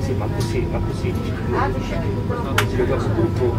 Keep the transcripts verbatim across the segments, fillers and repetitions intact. Sì, ma così, ma così. Le cose troppo.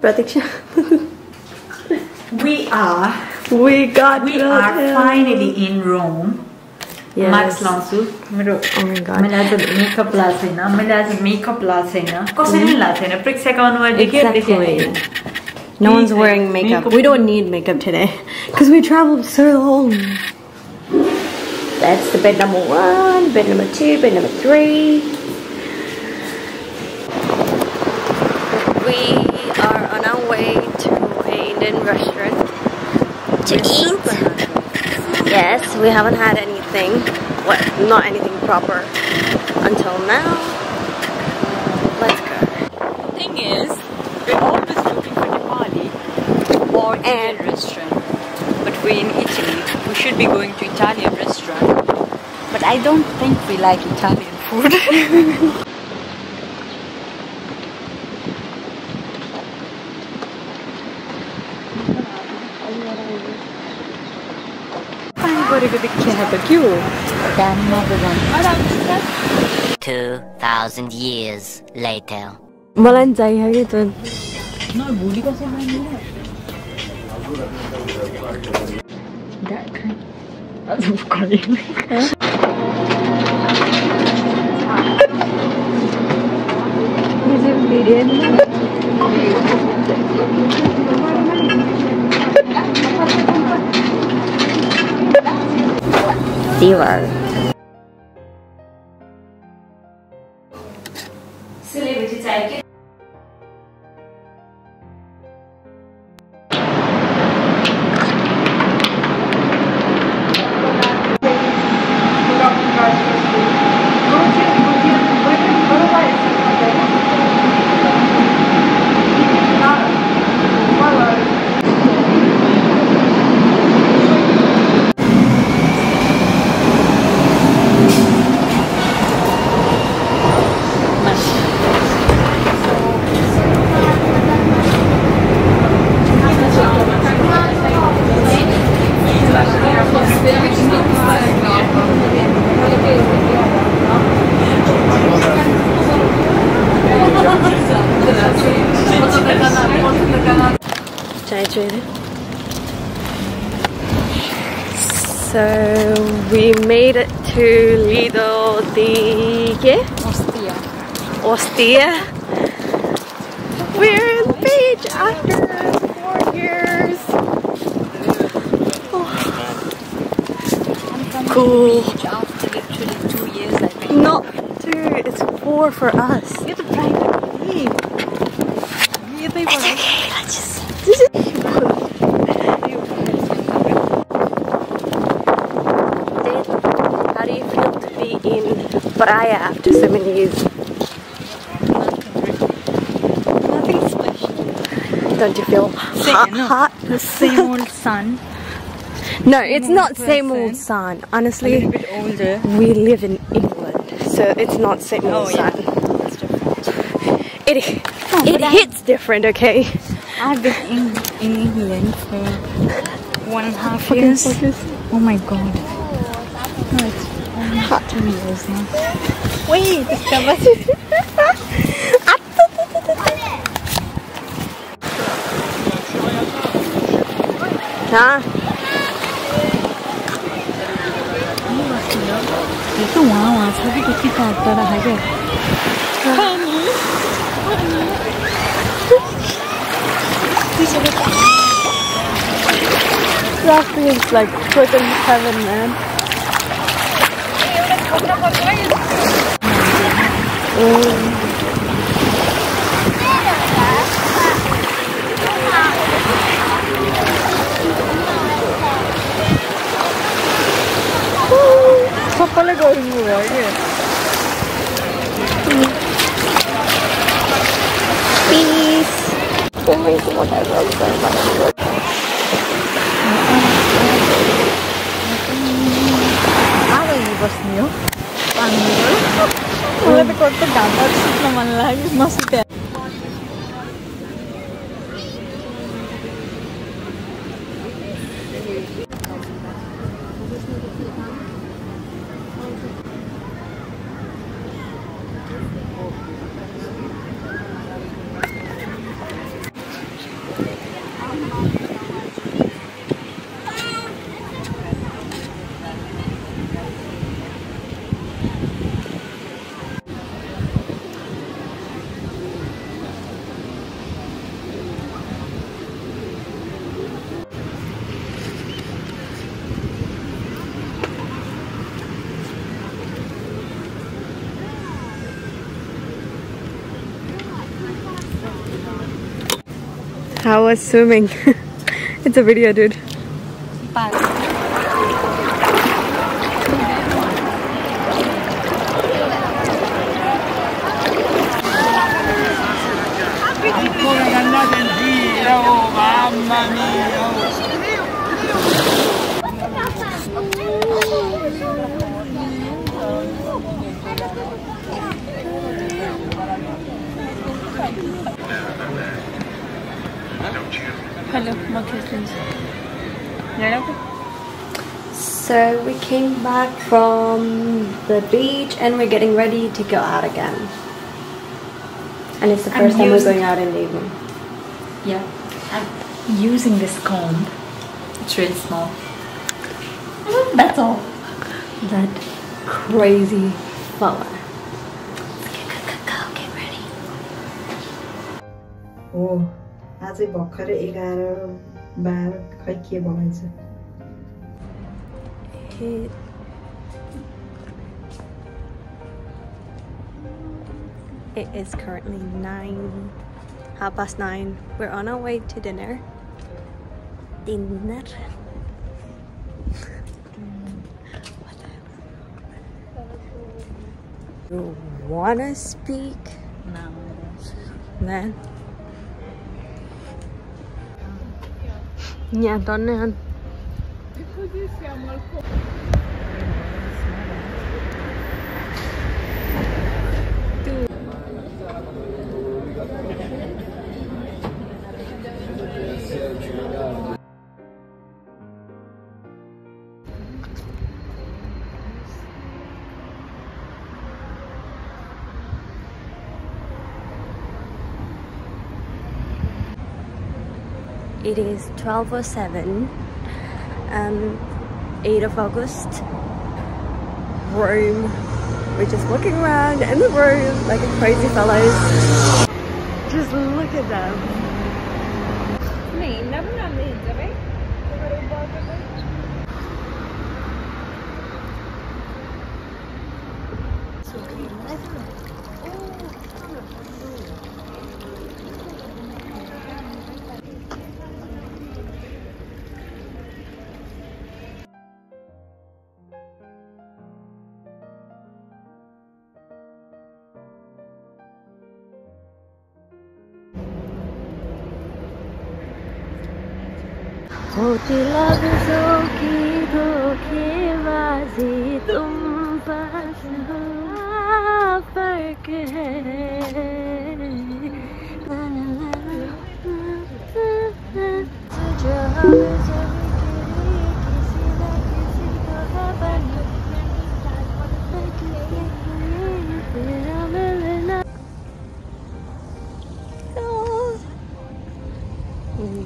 Protection. We are. We got. We are finally in Rome. Yes. Max Lanzu, oh my god, me lază mică plațenă, me lază mică plațenă. Cosine lațenă, practic se cauă noi de chiar. No one's wearing makeup. We don't need makeup today because we traveled so long. That's the bed number one, bed number two, bed number three. We are on our way to an Indian restaurant to eat. Yes, we haven't had any. Thing, what? Well, not anything proper until now. Let's go. The thing is, we're always looking for Nepali or Indian restaurant, but we're in Italy. We should be going to Italian restaurant, but I don't think we like Italian food. Two thousand years later. Malan jai hai to. No, boli kaise hai? That kind. Azuf kali. Is it medium? Zero. Silly, would you take it? So we made it to Lido di Ostia. Ostia. We're on the beach after four years. Oh. Cool. After literally two years, I think. Not two. It's four for us. You're the bride to leave. It's okay. Let's just. This is. Praia after so many years. Nothing special. Don't you feel hot? hot? The same old sun. No, same it's not person. Same old sun. Honestly, a little bit older. We live in England, so it's not same old oh, sun. Yeah. It oh, it hits I'm, different, okay? I've been in, in England for one and a half years. Focus. Oh my god. No, it's hot to me is now. Wait, Huh? Rafting is like freaking heaven, man. Mm. Going right here. Peace. I don't I was swimming. It's a video, dude. Bye. Hello, my questions. So we came back from the beach and we're getting ready to go out again. And it's the first I'm time we're going out in the evening. Yeah. I'm using this comb. It's really small. That's all. That crazy flower. Go, get ready. Oh. आज भर्खर eleven twelve खै के भन्छ It is currently nine, half past nine. We're on our way to dinner. Dinner. You wanna speak? No. Then. Yeah, don't know. It is twelve oh seven, um, eighth of August, Rome. We're just walking around in the room like a crazy fellows. Just look at them.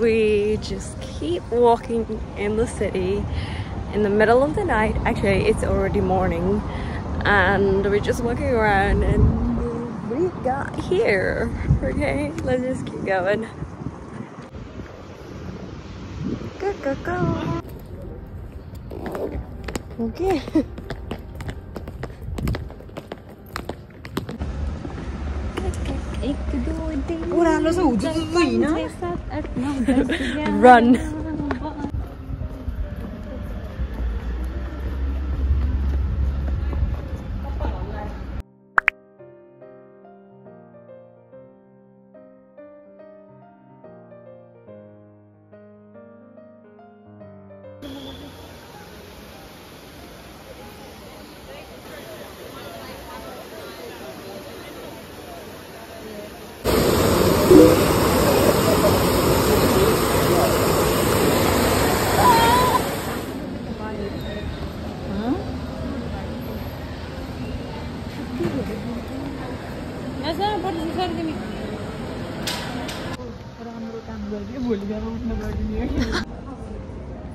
We just keep walking in the city in the middle of the night. Actually, it's already morning, and we're just walking around and we got here. Okay, let's just keep going. Go, go, go. Okay. Run.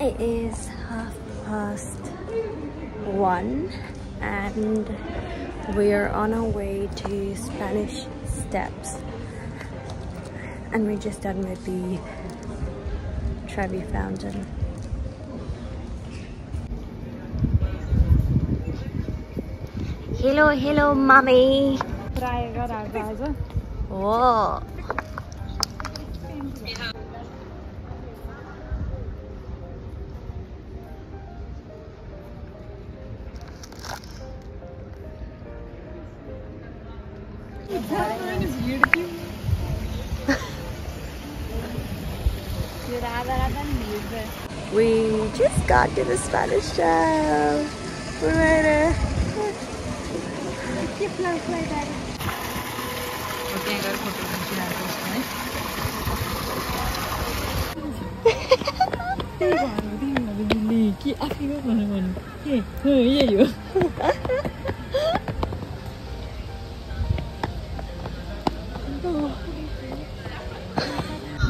It is half past one and we are on our way to Spanish Steps, and we're just done with the Trevi Fountain. Hello, hello, mommy. Whoa. We just got to the Spanish Steps. We made it.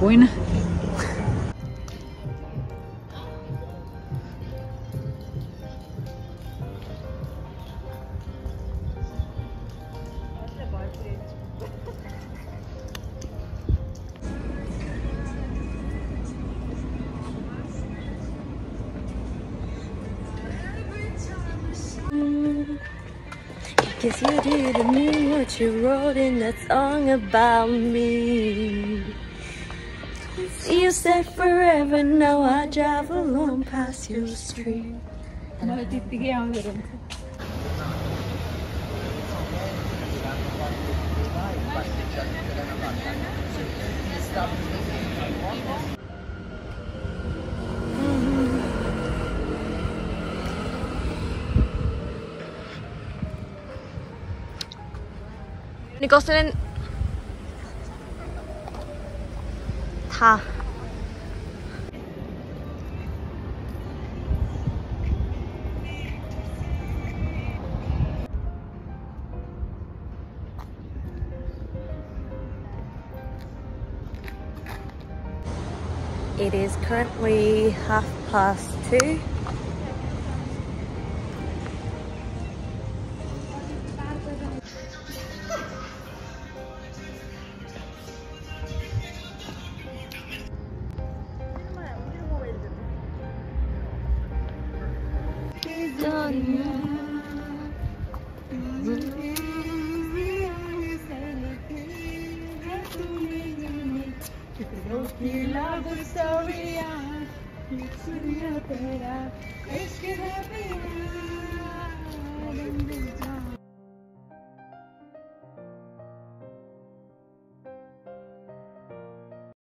Buena. Guess you didn't mean what you wrote in that song about me. You said forever, now I drive alone past your street. Nicholson. Ha. It is currently half past two. He loved the story, it's the opera, it's the opera.